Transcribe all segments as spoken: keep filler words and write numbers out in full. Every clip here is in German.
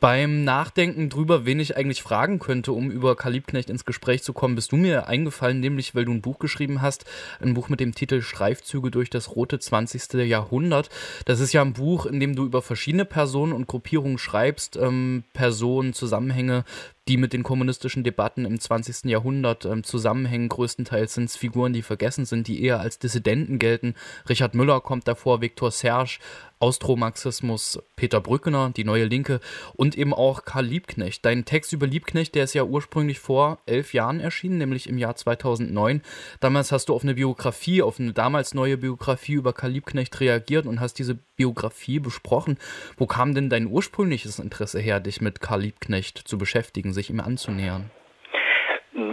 Beim Nachdenken drüber, wen ich eigentlich fragen könnte, um über Karl Liebknecht ins Gespräch zu kommen, bist du mir eingefallen, nämlich weil du ein Buch geschrieben hast, ein Buch mit dem Titel Streifzüge durch das rote zwanzigste Jahrhundert. Das ist ja ein Buch, in dem du über verschiedene Personen und Gruppierungen schreibst, ähm, Personen, Zusammenhänge, die mit den kommunistischen Debatten im zwanzigsten Jahrhundert ähm, zusammenhängen. Größtenteils sind es Figuren, die vergessen sind, die eher als Dissidenten gelten. Richard Müller kommt davor, Victor Serge, Austromarxismus, Peter Brückner, die Neue Linke und eben auch Karl Liebknecht. Dein Text über Liebknecht, der ist ja ursprünglich vor elf Jahren erschienen, nämlich im Jahr zweitausendneun. Damals hast du auf eine Biografie, auf eine damals neue Biografie über Karl Liebknecht reagiert und hast diese Biografie besprochen. Wo kam denn dein ursprüngliches Interesse her, dich mit Karl Liebknecht zu beschäftigen, sich ihm anzunähern?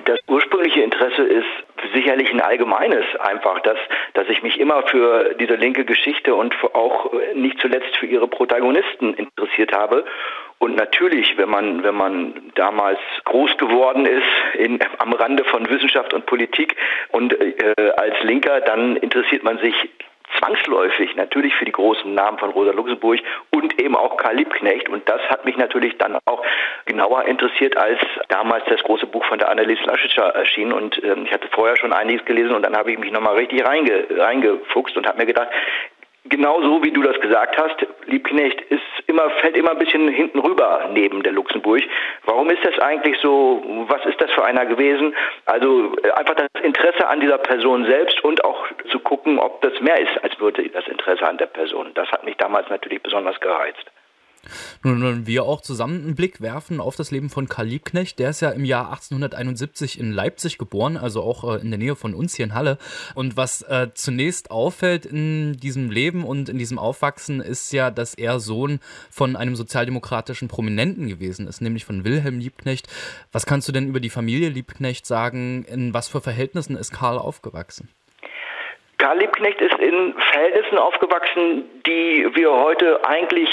Das ursprüngliche Interesse ist sicherlich ein allgemeines, einfach, dass, dass ich mich immer für diese linke Geschichte und auch nicht zuletzt für ihre Protagonisten interessiert habe. Und natürlich, wenn man, wenn man damals groß geworden ist in, am Rande von Wissenschaft und Politik und äh, als Linker, dann interessiert man sich zwangsläufig natürlich für die großen Namen von Rosa Luxemburg und eben auch Karl Liebknecht. Und das hat mich natürlich dann auch genauer interessiert, als damals das große Buch von der Anneliese Laschitscher erschien. Und ähm, ich hatte vorher schon einiges gelesen und dann habe ich mich nochmal richtig reinge reingefuchst und habe mir gedacht, genau so wie du das gesagt hast, Liebknecht ist immer, fällt immer ein bisschen hinten rüber neben der Luxemburg. Warum ist das eigentlich so? Was ist das für einer gewesen? Also einfach das Interesse an dieser Person selbst und auch zu gucken, ob das mehr ist als nur das Interesse an der Person. Das hat mich damals natürlich besonders gereizt. Nun wollen wir auch zusammen einen Blick werfen auf das Leben von Karl Liebknecht. Der ist ja im Jahr achtzehnhunderteinundsiebzig in Leipzig geboren, also auch äh, in der Nähe von uns hier in Halle. Und was äh, zunächst auffällt in diesem Leben und in diesem Aufwachsen ist ja, dass er Sohn von einem sozialdemokratischen Prominenten gewesen ist, nämlich von Wilhelm Liebknecht. Was kannst du denn über die Familie Liebknecht sagen? In was für Verhältnissen ist Karl aufgewachsen? Karl Liebknecht ist in Verhältnissen aufgewachsen, die wir heute eigentlich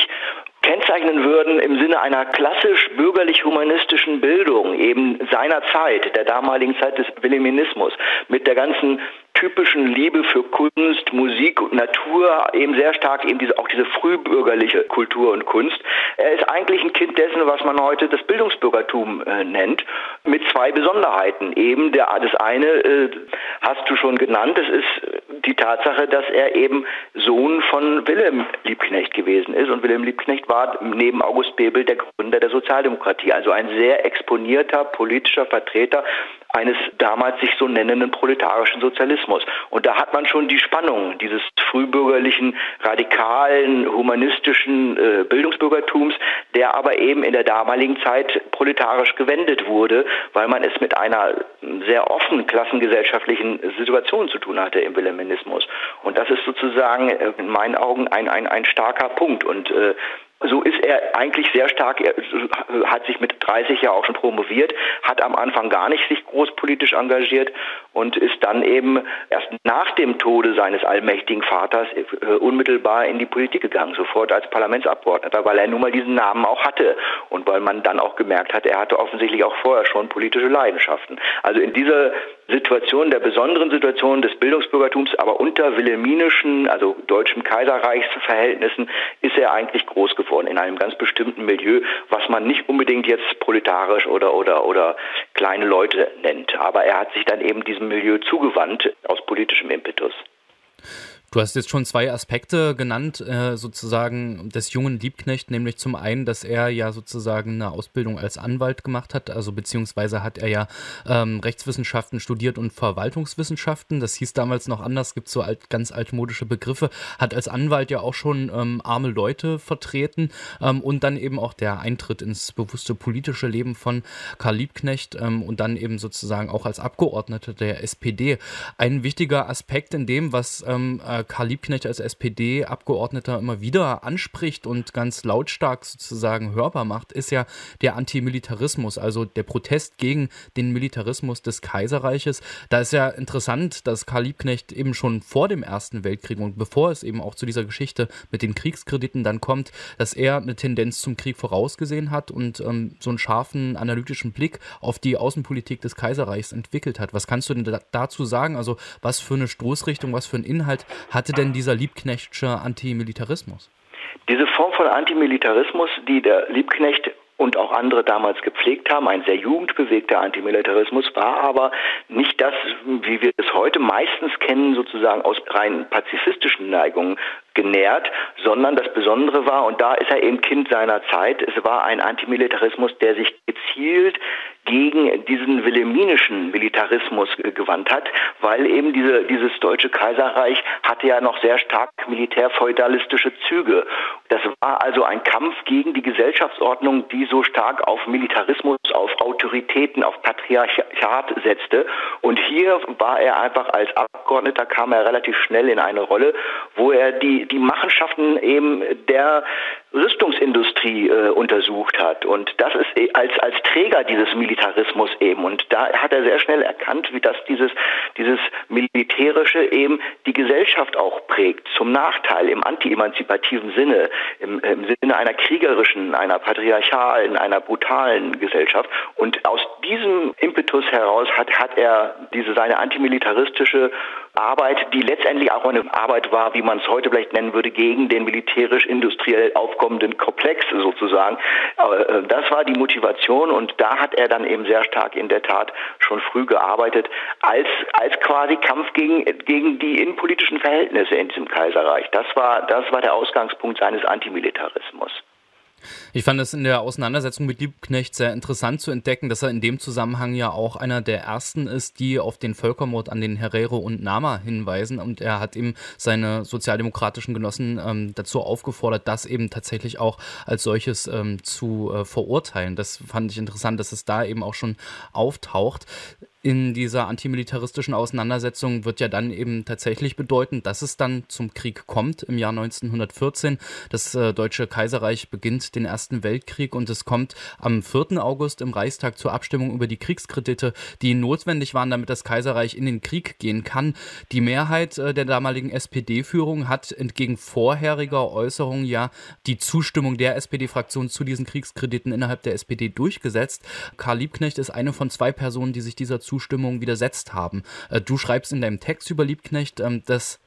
kennzeichnen würden im Sinne einer klassisch bürgerlich-humanistischen Bildung, eben seiner Zeit, der damaligen Zeit des Wilhelminismus, mit der ganzen typischen Liebe für Kunst, Musik und Natur, eben sehr stark eben diese, auch diese frühbürgerliche Kultur und Kunst. Er ist eigentlich ein Kind dessen, was man heute das Bildungsbürgertum äh, nennt, mit zwei Besonderheiten. Eben der, das eine äh, hast du schon genannt, das ist die Tatsache, dass er eben Sohn von Wilhelm Liebknecht gewesen ist. Und Wilhelm Liebknecht war neben August Bebel der Gründer der Sozialdemokratie, also ein sehr exponierter politischer Vertreter eines damals sich so nennenden proletarischen Sozialismus. Und da hat man schon die Spannung dieses frühbürgerlichen, radikalen, humanistischen äh, Bildungsbürgertums, der aber eben in der damaligen Zeit proletarisch gewendet wurde, weil man es mit einer sehr offenen klassengesellschaftlichen Situation zu tun hatte im Wilhelminismus. Und das ist sozusagen äh, in meinen Augen ein, ein, ein starker Punkt. Und äh, so ist er eigentlich sehr stark, er hat sich mit dreißig ja auch schon promoviert, hat am Anfang gar nicht sich groß politisch engagiert und ist dann eben erst nach dem Tode seines allmächtigen Vaters unmittelbar in die Politik gegangen, sofort als Parlamentsabgeordneter, weil er nun mal diesen Namen auch hatte und weil man dann auch gemerkt hat, er hatte offensichtlich auch vorher schon politische Leidenschaften. Also in dieser Situation, der besonderen Situation des Bildungsbürgertums, aber unter wilhelminischen, also deutschem Kaiserreichsverhältnissen, ist er eigentlich groß geworden in einem ganz bestimmten Milieu, was man nicht unbedingt jetzt proletarisch oder, oder, oder kleine Leute nennt. Aber er hat sich dann eben diesem Milieu zugewandt aus politischem Impetus. Du hast jetzt schon zwei Aspekte genannt, äh, sozusagen des jungen Liebknecht, nämlich zum einen, dass er ja sozusagen eine Ausbildung als Anwalt gemacht hat, also beziehungsweise hat er ja ähm, Rechtswissenschaften studiert und Verwaltungswissenschaften, das hieß damals noch anders, gibt so alt, ganz altmodische Begriffe, hat als Anwalt ja auch schon ähm, arme Leute vertreten ähm, und dann eben auch der Eintritt ins bewusste politische Leben von Karl Liebknecht ähm, und dann eben sozusagen auch als Abgeordneter der S P D. Ein wichtiger Aspekt in dem, was ähm, Karl Liebknecht als S P D-Abgeordneter immer wieder anspricht und ganz lautstark sozusagen hörbar macht, ist ja der Antimilitarismus, also der Protest gegen den Militarismus des Kaiserreiches. Da ist ja interessant, dass Karl Liebknecht eben schon vor dem Ersten Weltkrieg und bevor es eben auch zu dieser Geschichte mit den Kriegskrediten dann kommt, dass er eine Tendenz zum Krieg vorausgesehen hat und ähm, so einen scharfen analytischen Blick auf die Außenpolitik des Kaiserreichs entwickelt hat. Was kannst du denn da dazu sagen? Also was für eine Stoßrichtung, was für einen Inhalt hatte denn dieser Liebknechtsche Antimilitarismus? Diese Form von Antimilitarismus, die der Liebknecht auch andere damals gepflegt haben. Ein sehr jugendbewegter Antimilitarismus war aber nicht das, wie wir es heute meistens kennen, sozusagen aus rein pazifistischen Neigungen genährt, sondern das Besondere war, und da ist er eben Kind seiner Zeit, es war ein Antimilitarismus, der sich gezielt gegen diesen wilhelminischen Militarismus gewandt hat, weil eben diese, dieses deutsche Kaiserreich hatte ja noch sehr stark militärfeudalistische Züge. Das war also ein Kampf gegen die Gesellschaftsordnung, die so stark auf Militarismus, auf Autoritäten, auf Patriarchat setzte. Und hier war er einfach als Abgeordneter, kam er relativ schnell in eine Rolle, wo er die, die Machenschaften eben der Rüstungsindustrie äh, untersucht hat. Und das ist als, als Träger dieses Militarismus eben. Und da hat er sehr schnell erkannt, wie das dieses, dieses Militärische eben die Gesellschaft auch prägt. Zum Nachteil, im anti-emanzipativen Sinne, im, im Sinne einer kriegerischen, einer patriarchalen, einer brutalen Gesellschaft. Und aus diesem Impetus heraus hat, hat er diese, seine antimilitaristische Arbeit, die letztendlich auch eine Arbeit war, wie man es heute vielleicht nennen würde, gegen den militärisch-industriell aufkommenden Komplex sozusagen. Aber das war die Motivation, und da hat er dann eben sehr stark in der Tat schon früh gearbeitet, als, als quasi Kampf gegen, gegen die innenpolitischen Verhältnisse in diesem Kaiserreich. Das war, das war der Ausgangspunkt seines Antimilitarismus. Ich fand es in der Auseinandersetzung mit Liebknecht sehr interessant zu entdecken, dass er in dem Zusammenhang ja auch einer der ersten ist, die auf den Völkermord an den Herero und Nama hinweisen, und er hat eben seine sozialdemokratischen Genossen ähm, dazu aufgefordert, das eben tatsächlich auch als solches ähm, zu äh, verurteilen. Das fand ich interessant, dass es da eben auch schon auftaucht. In dieser antimilitaristischen Auseinandersetzung wird ja dann eben tatsächlich bedeuten, dass es dann zum Krieg kommt im Jahr neunzehnhundertvierzehn. Das äh, Deutsche Kaiserreich beginnt den Ersten Weltkrieg, und es kommt am vierten August im Reichstag zur Abstimmung über die Kriegskredite, die notwendig waren, damit das Kaiserreich in den Krieg gehen kann. Die Mehrheit äh, der damaligen S P D-Führung hat entgegen vorheriger Äußerungen ja die Zustimmung der S P D-Fraktion zu diesen Kriegskrediten innerhalb der S P D durchgesetzt. Karl Liebknecht ist eine von zwei Personen, die sich dieser Zustimmung Zustimmung widersetzt haben. Du schreibst in deinem Text über Liebknecht, dass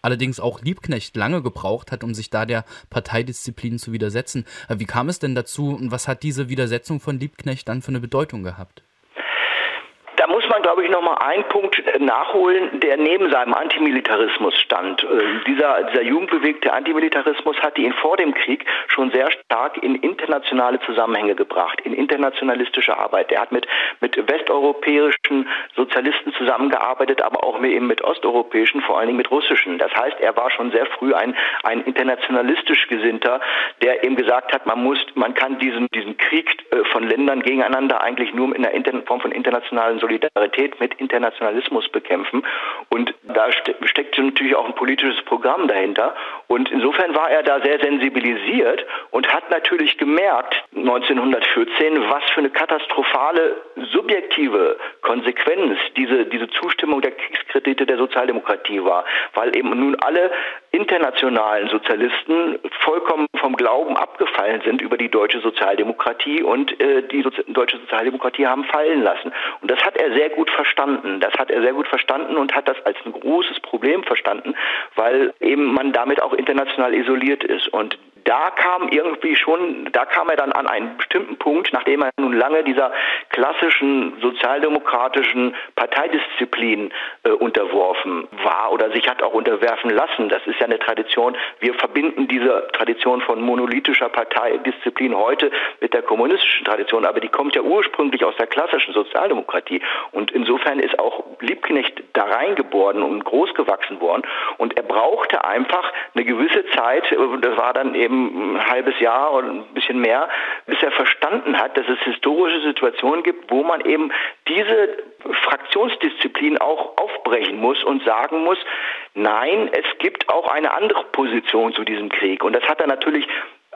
allerdings auch Liebknecht lange gebraucht hat, um sich da der Parteidisziplin zu widersetzen. Wie kam es denn dazu, und was hat diese Widersetzung von Liebknecht dann für eine Bedeutung gehabt? Da muss man, glaube ich, nochmal einen Punkt nachholen, der neben seinem Antimilitarismus stand. Äh, dieser, dieser jugendbewegte Antimilitarismus hatte ihn vor dem Krieg schon sehr stark in internationale Zusammenhänge gebracht, in internationalistische Arbeit. Er hat mit, mit westeuropäischen Sozialisten zusammengearbeitet, aber auch mit, eben mit osteuropäischen, vor allen Dingen mit russischen. Das heißt, er war schon sehr früh ein, ein internationalistisch Gesinnter, der eben gesagt hat, man muss, man kann diesen, diesen Krieg von Ländern gegeneinander eigentlich nur in einer Form von internationalen Solidarität mit Internationalismus bekämpfen, und da ste steckt natürlich auch ein politisches Programm dahinter, und insofern war er da sehr sensibilisiert und hat natürlich gemerkt neunzehnhundertvierzehn, was für eine katastrophale subjektive Konsequenz diese, diese Zustimmung der Kriegskredite der Sozialdemokratie war, weil eben nun alle internationalen Sozialisten vollkommen vom Glauben abgefallen sind über die deutsche Sozialdemokratie und äh, die Sozi- deutsche Sozialdemokratie haben fallen lassen. Und das hat Hat er sehr gut verstanden. Das hat er sehr gut verstanden und hat das als ein großes Problem verstanden, weil eben man damit auch international isoliert ist. Und da kam irgendwie schon, da kam er dann an einen bestimmten Punkt, nachdem er nun lange dieser klassischen sozialdemokratischen Parteidisziplin äh, unterworfen war oder sich hat auch unterwerfen lassen. Das ist ja eine Tradition. Wir verbinden diese Tradition von monolithischer Parteidisziplin heute mit der kommunistischen Tradition, aber die kommt ja ursprünglich aus der klassischen Sozialdemokratie. Und insofern ist auch Liebknecht da reingeboren und groß gewachsen worden. Und er brauchte einfach eine gewisse Zeit, das war dann eben ein halbes Jahr oder ein bisschen mehr, bis er verstanden hat, dass es historische Situationen gibt, wo man eben diese Fraktionsdisziplin auch aufbrechen muss und sagen muss, nein, es gibt auch eine andere Position zu diesem Krieg. Und das hat er natürlich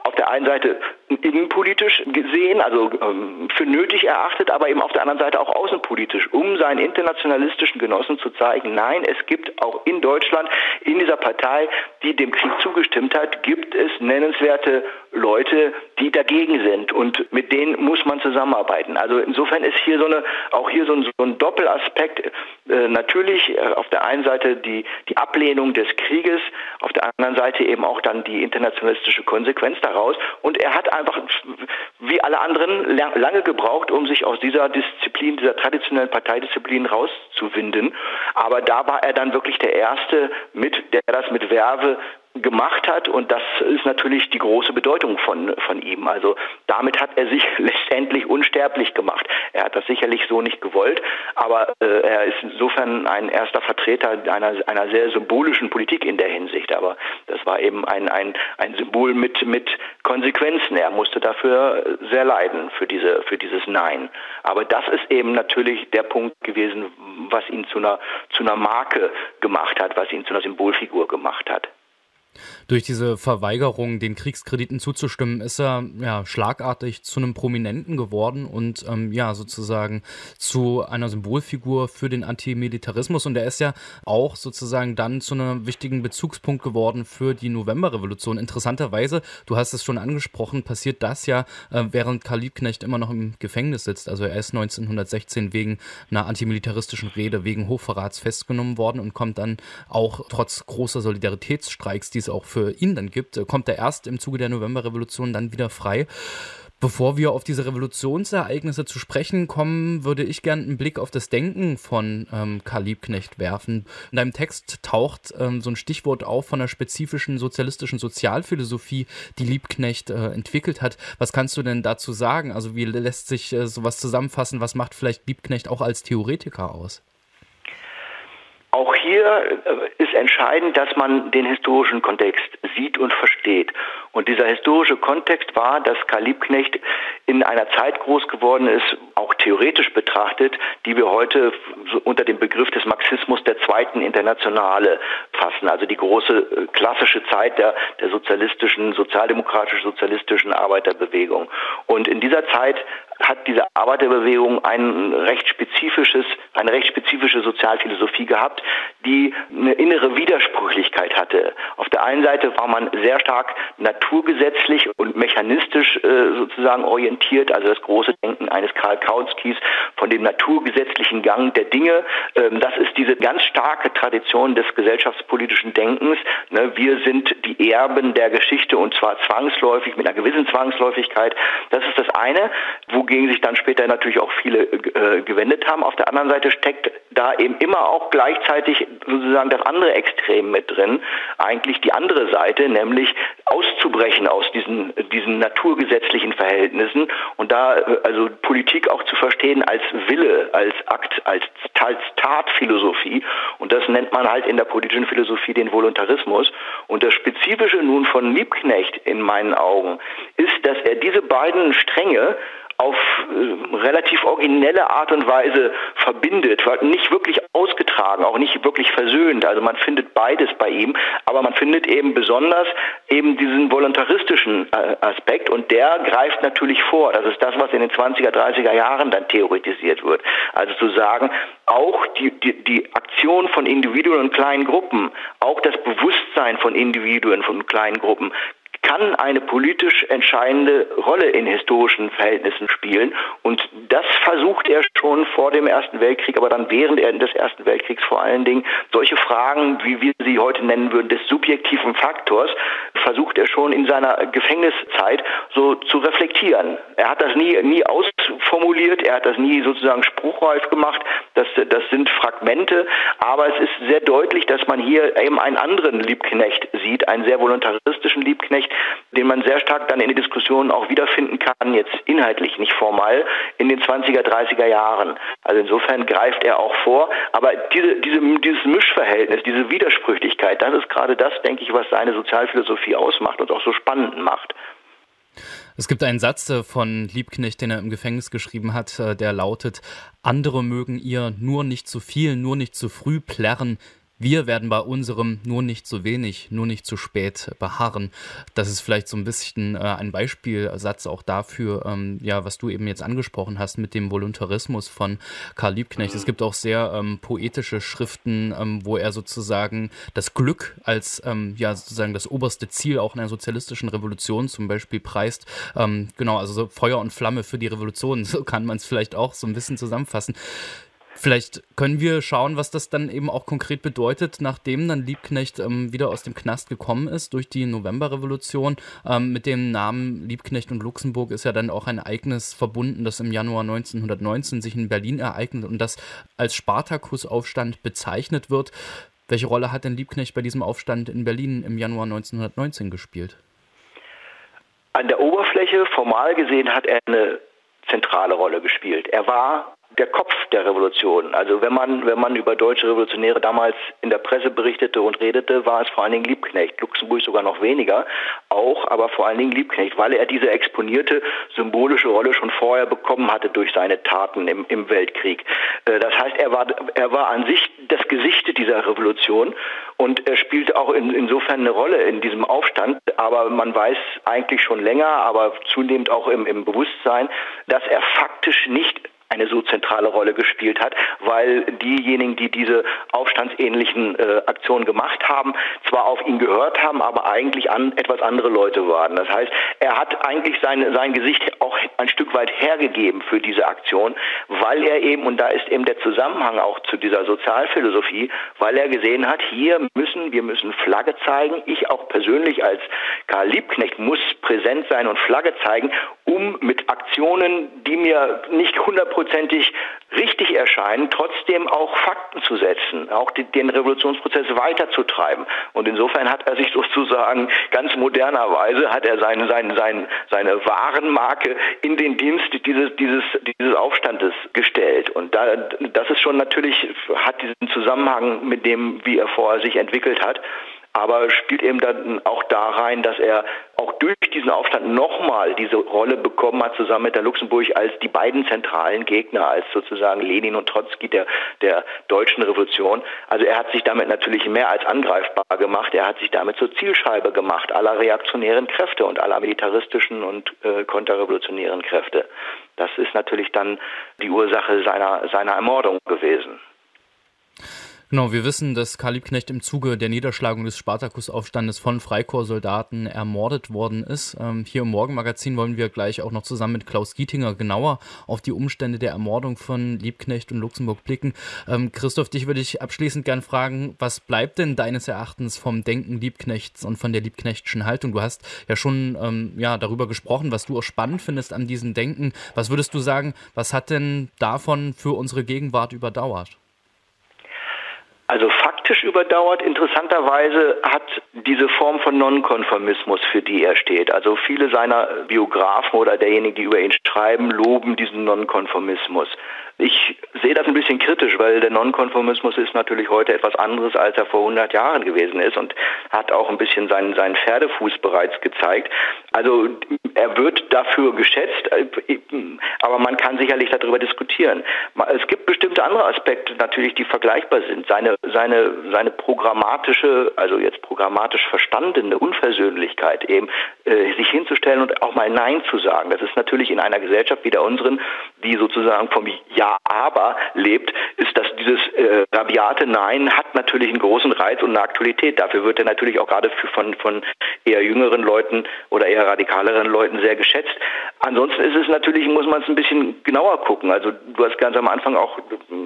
auf der einen Seite innenpolitisch gesehen, also ähm, für nötig erachtet, aber eben auf der anderen Seite auch außenpolitisch, um seinen internationalistischen Genossen zu zeigen, nein, es gibt auch in Deutschland, in dieser Partei, die dem Krieg zugestimmt hat, gibt es nennenswerte Leute, die dagegen sind, und mit denen muss man zusammenarbeiten. Also insofern ist hier so eine, auch hier so ein, so ein Doppelaspekt, äh, natürlich äh, auf der einen Seite die, die Ablehnung des Krieges, auf der anderen Seite eben auch dann die internationalistische Konsequenz daraus, und er hat einfach wie alle anderen lange gebraucht, um sich aus dieser Disziplin, dieser traditionellen Parteidisziplin rauszuwinden. Aber da war er dann wirklich der Erste, mit, der das mit Werbe gemacht hat, und das ist natürlich die große Bedeutung von, von ihm. Also damit hat er sich letztendlich unsterblich gemacht. Er hat das sicherlich so nicht gewollt, aber äh, er ist insofern ein erster Vertreter einer, einer sehr symbolischen Politik in der Hinsicht. Aber das war eben ein, ein, ein Symbol mit, mit Konsequenzen. Er musste dafür sehr leiden, für, diese, für dieses Nein. Aber das ist eben natürlich der Punkt gewesen, was ihn zu einer, zu einer Marke gemacht hat, was ihn zu einer Symbolfigur gemacht hat. Durch diese Verweigerung, den Kriegskrediten zuzustimmen, ist er ja schlagartig zu einem Prominenten geworden und ähm, ja sozusagen zu einer Symbolfigur für den Antimilitarismus. Und er ist ja auch sozusagen dann zu einem wichtigen Bezugspunkt geworden für die Novemberrevolution. Interessanterweise, du hast es schon angesprochen, passiert das ja, äh, während Karl Liebknecht immer noch im Gefängnis sitzt. Also er ist neunzehnhundertsechzehn wegen einer antimilitaristischen Rede, wegen Hochverrats festgenommen worden und kommt dann auch trotz großer Solidaritätsstreiks, die es auch für ihn dann gibt, kommt er erst im Zuge der Novemberrevolution dann wieder frei. Bevor wir auf diese Revolutionsereignisse zu sprechen kommen, würde ich gerne einen Blick auf das Denken von ähm, Karl Liebknecht werfen. In deinem Text taucht ähm, so ein Stichwort auf von einer spezifischen sozialistischen Sozialphilosophie, die Liebknecht äh, entwickelt hat. Was kannst du denn dazu sagen? Also wie lässt sich äh, sowas zusammenfassen? Was macht vielleicht Liebknecht auch als Theoretiker aus? Auch hier ist entscheidend, dass man den historischen Kontext sieht und versteht. Und dieser historische Kontext war, dass Karl Liebknecht in einer Zeit groß geworden ist, auch theoretisch betrachtet, die wir heute unter dem Begriff des Marxismus der Zweiten Internationale fassen. Also die große klassische Zeit der, der sozialistischen, sozialdemokratisch-sozialistischen Arbeiterbewegung. Und in dieser Zeit hat diese Arbeiterbewegung ein recht spezifisches, eine recht spezifische Sozialphilosophie gehabt, die eine innere Widersprüchlichkeit hatte. Auf der einen Seite war man sehr stark naturgesetzlich und mechanistisch äh, sozusagen orientiert, also das große Denken eines Karl Kautskys von dem naturgesetzlichen Gang der Dinge. Ähm, das ist diese ganz starke Tradition des gesellschaftspolitischen Denkens. Ne, wir sind die Erben der Geschichte, und zwar zwangsläufig, mit einer gewissen Zwangsläufigkeit. Das ist das eine, wogegen sich dann später natürlich auch viele äh, gewendet haben. Auf der anderen Seite steckt da eben immer auch gleichzeitig sozusagen das andere Extrem mit drin, eigentlich die andere Seite, nämlich auszubrechen aus diesen, diesen naturgesetzlichen Verhältnissen und da also Politik auch zu verstehen als Wille, als Akt, als, als Tatphilosophie, und das nennt man halt in der politischen Philosophie den Voluntarismus. Und das Spezifische nun von Liebknecht in meinen Augen ist, dass er diese beiden Stränge auf äh, relativ originelle Art und Weise verbindet, nicht wirklich ausgetragen, auch nicht wirklich versöhnt. Also man findet beides bei ihm, aber man findet eben besonders eben diesen voluntaristischen äh, Aspekt, und der greift natürlich vor. Das ist das, was in den zwanziger, dreißiger Jahren dann theoretisiert wird. Also zu sagen, auch die, die, die Aktion von Individuen und kleinen Gruppen, auch das Bewusstsein von Individuen, von kleinen Gruppen, kann eine politisch entscheidende Rolle in historischen Verhältnissen spielen. Und das versucht er schon vor dem Ersten Weltkrieg, aber dann während des Ersten Weltkriegs vor allen Dingen. Solche Fragen, wie wir sie heute nennen würden, des subjektiven Faktors, versucht er schon in seiner Gefängniszeit so zu reflektieren. Er hat das nie, nie ausformuliert, er hat das nie sozusagen spruchreif gemacht. Das, das sind Fragmente, aber es ist sehr deutlich, dass man hier eben einen anderen Liebknecht sieht, einen sehr voluntaristischen Liebknecht, den man sehr stark dann in den Diskussionen auch wiederfinden kann, jetzt inhaltlich, nicht formal, in den zwanziger, dreißiger Jahren. Also insofern greift er auch vor, aber diese, diese, dieses Mischverhältnis, diese Widersprüchlichkeit, das ist gerade das, denke ich, was seine Sozialphilosophie ausmacht und auch so spannend macht. Es gibt einen Satz von Liebknecht, den er im Gefängnis geschrieben hat, der lautet: Andere mögen ihr nur nicht zu viel, nur nicht zu früh plärren. Wir werden bei unserem nur nicht zu wenig, nur nicht zu spät beharren. Das ist vielleicht so ein bisschen äh, ein Beispielsatz auch dafür, ähm, ja, was du eben jetzt angesprochen hast mit dem Voluntarismus von Karl Liebknecht. Es gibt auch sehr ähm, poetische Schriften, ähm, wo er sozusagen das Glück als ähm, ja, sozusagen das oberste Ziel auch einer sozialistischen Revolution zum Beispiel preist. Ähm, genau, also so Feuer und Flamme für die Revolution, so kann man es vielleicht auch so ein bisschen zusammenfassen. Vielleicht können wir schauen, was das dann eben auch konkret bedeutet, nachdem dann Liebknecht ähm, wieder aus dem Knast gekommen ist durch die Novemberrevolution. Ähm, mit dem Namen Liebknecht und Luxemburg ist ja dann auch ein Ereignis verbunden, das im Januar neunzehnhundertneunzehn sich in Berlin ereignet und das als Spartakusaufstand bezeichnet wird. Welche Rolle hat denn Liebknecht bei diesem Aufstand in Berlin im Januar neunzehnhundertneunzehn gespielt? An der Oberfläche, formal gesehen, hat er eine zentrale Rolle gespielt. Er war der Kopf der Revolution. Also wenn man, wenn man über deutsche Revolutionäre damals in der Presse berichtete und redete, war es vor allen Dingen Liebknecht, Luxemburg sogar noch weniger, auch, aber vor allen Dingen Liebknecht, weil er diese exponierte symbolische Rolle schon vorher bekommen hatte durch seine Taten im, im Weltkrieg. Das heißt, er war, er war an sich das Gesicht dieser Revolution und er spielte auch in, insofern eine Rolle in diesem Aufstand, aber man weiß eigentlich schon länger, aber zunehmend auch im, im Bewusstsein, dass er faktisch nicht eine so zentrale Rolle gespielt hat, weil diejenigen, die diese aufstandsähnlichen äh, Aktionen gemacht haben, zwar auf ihn gehört haben, aber eigentlich an etwas andere Leute waren. Das heißt, er hat eigentlich sein, sein Gesicht auch ein Stück weit hergegeben für diese Aktion, weil er eben, und da ist eben der Zusammenhang auch zu dieser Sozialphilosophie, weil er gesehen hat, hier müssen, wir müssen Flagge zeigen. Ich auch persönlich als Karl Liebknecht muss präsent sein und Flagge zeigen, um mit Aktionen, die mir nicht hundertprozentig richtig erscheinen, trotzdem auch Fakten zu setzen, auch die, den Revolutionsprozess weiterzutreiben. Und insofern hat er sich sozusagen ganz modernerweise, hat er seine, seine, seine, seine Warenmarke in den Dienst dieses, dieses, dieses Aufstandes gestellt. Und da, das ist schon natürlich, hat diesen Zusammenhang mit dem, wie er vorher sich entwickelt hat, aber spielt eben dann auch da rein, dass er auch durch diesen Aufstand nochmal diese Rolle bekommen hat, zusammen mit der Luxemburg, als die beiden zentralen Gegner, als sozusagen Lenin und Trotzki der, der deutschen Revolution. Also er hat sich damit natürlich mehr als angreifbar gemacht, er hat sich damit zur Zielscheibe gemacht, aller reaktionären Kräfte und aller militaristischen und äh, konterrevolutionären Kräfte. Das ist natürlich dann die Ursache seiner, seiner Ermordung gewesen. Genau, wir wissen, dass Karl Liebknecht im Zuge der Niederschlagung des Spartakusaufstandes von Freikorps-Soldaten ermordet worden ist. Ähm, hier im Morgenmagazin wollen wir gleich auch noch zusammen mit Klaus Gietinger genauer auf die Umstände der Ermordung von Liebknecht und Luxemburg blicken. Ähm, Christoph, dich würde ich abschließend gern fragen, was bleibt denn deines Erachtens vom Denken Liebknechts und von der Liebknechtschen Haltung? Du hast ja schon ähm, ja, darüber gesprochen, was du auch spannend findest an diesem Denken. Was würdest du sagen, was hat denn davon für unsere Gegenwart überdauert? Also faktisch überdauert, interessanterweise hat diese Form von Nonkonformismus, für die er steht. Also viele seiner Biografen oder derjenigen, die über ihn schreiben, loben diesen Nonkonformismus. Ich sehe das ein bisschen kritisch, weil der Nonkonformismus ist natürlich heute etwas anderes, als er vor hundert Jahren gewesen ist und hat auch ein bisschen seinen, seinen Pferdefuß bereits gezeigt. Also er wird dafür geschätzt, aber man kann sicherlich darüber diskutieren. Es gibt bestimmte andere Aspekte natürlich, die vergleichbar sind. Seine, seine, seine programmatische, also jetzt programmatisch verstandene Unversöhnlichkeit eben, äh, sich hinzustellen und auch mal Nein zu sagen. Das ist natürlich in einer Gesellschaft wie der unseren, die sozusagen vom Ja aber lebt, ist, dass dieses äh, rabiate Nein hat natürlich einen großen Reiz und eine Aktualität. Dafür wird er natürlich auch gerade für, von, von eher jüngeren Leuten oder eher radikaleren Leuten sehr geschätzt. Ansonsten ist es natürlich, muss man es ein bisschen genauer gucken. Also du hast ganz am Anfang auch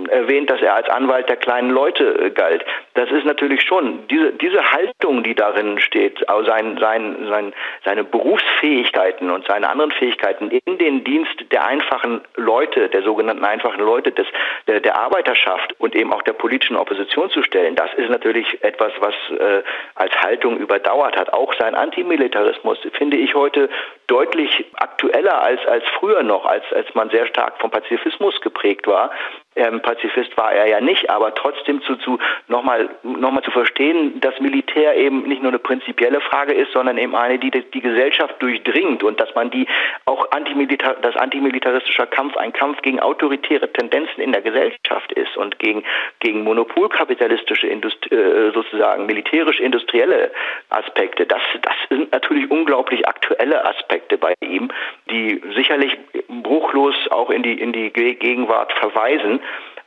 erwähnt, dass er als Anwalt der kleinen Leute äh, galt. Das ist natürlich schon, diese, diese Haltung, die darin steht, also sein, sein, sein, seine Berufsfähigkeiten und seine anderen Fähigkeiten in den Dienst der einfachen Leute, der sogenannten einfachen Leute, des, der, der Arbeiterschaft und eben auch der politischen Opposition zu stellen, das ist natürlich etwas, was äh, als Haltung überdauert hat. Auch sein Antimilitarismus finde ich heute deutlich aktueller als, als früher noch, als, als man sehr stark vom Pazifismus geprägt war. Ähm, Pazifist war er ja nicht, aber trotzdem zu, zu nochmal nochmal zu verstehen, dass Militär eben nicht nur eine prinzipielle Frage ist, sondern eben eine, die die Gesellschaft durchdringt und dass man die auch antimilitar, dass antimilitaristischer Kampf ein Kampf gegen autoritäre Tendenzen in der Gesellschaft ist und gegen gegen monopolkapitalistische Indust äh, sozusagen militärisch-industrielle Aspekte. Das das sind natürlich unglaublich aktuelle Aspekte bei ihm, die sicherlich bruchlos auch in die in die Gegenwart verweisen.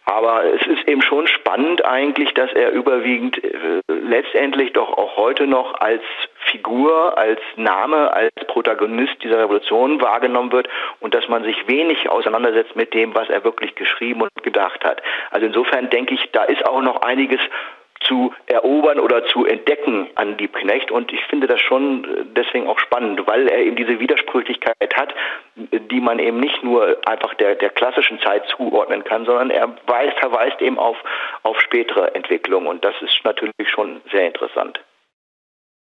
Aber es ist eben schon spannend eigentlich, dass er überwiegend äh, letztendlich doch auch heute noch als Figur, als Name, als Protagonist dieser Revolution wahrgenommen wird und dass man sich wenig auseinandersetzt mit dem, was er wirklich geschrieben und gedacht hat. Also insofern denke ich, da ist auch noch einiges zu erobern oder zu entdecken an Liebknecht, und ich finde das schon deswegen auch spannend, weil er eben diese Widersprüchlichkeit hat, die man eben nicht nur einfach der, der klassischen Zeit zuordnen kann, sondern er weiß, verweist eben auf, auf spätere Entwicklungen, und das ist natürlich schon sehr interessant.